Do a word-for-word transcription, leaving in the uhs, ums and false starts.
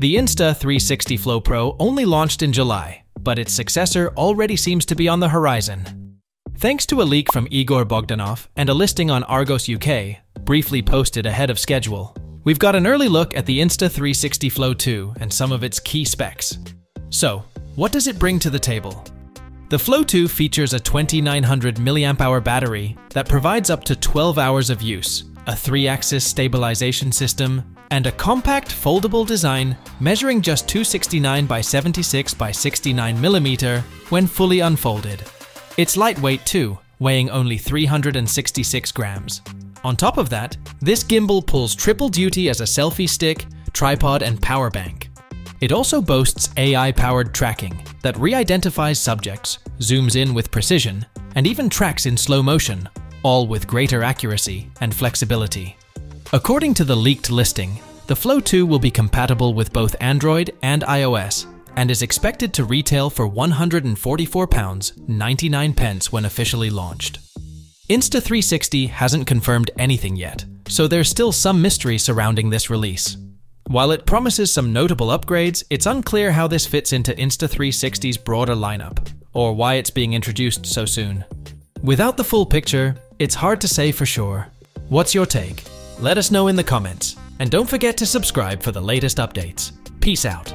The Insta three sixty Flow Pro only launched in July, but its successor already seems to be on the horizon. Thanks to a leak from Igor Bogdanov and a listing on Argos U K, briefly posted ahead of schedule, we've got an early look at the Insta three sixty Flow two and some of its key specs. So, what does it bring to the table? The Flow two features a twenty-nine hundred milliamp hour battery that provides up to twelve hours of use, a three-axis stabilization system, and a compact foldable design measuring just two hundred sixty-nine by seventy-six by sixty-nine millimeters when fully unfolded. It's lightweight too, weighing only three hundred sixty-six grams. On top of that, this gimbal pulls triple duty as a selfie stick, tripod, and power bank. It also boasts A I-powered tracking that re-identifies subjects, zooms in with precision, and even tracks in slow motion, all with greater accuracy and flexibility. According to the leaked listing, the Flow two will be compatible with both Android and iOS and is expected to retail for one hundred forty-four pounds ninety-nine when officially launched. Insta three sixty hasn't confirmed anything yet, so there's still some mystery surrounding this release. While it promises some notable upgrades, it's unclear how this fits into Insta three sixty's broader lineup, or why it's being introduced so soon. Without the full picture, it's hard to say for sure. What's your take? Let us know in the comments, and don't forget to subscribe for the latest updates. Peace out.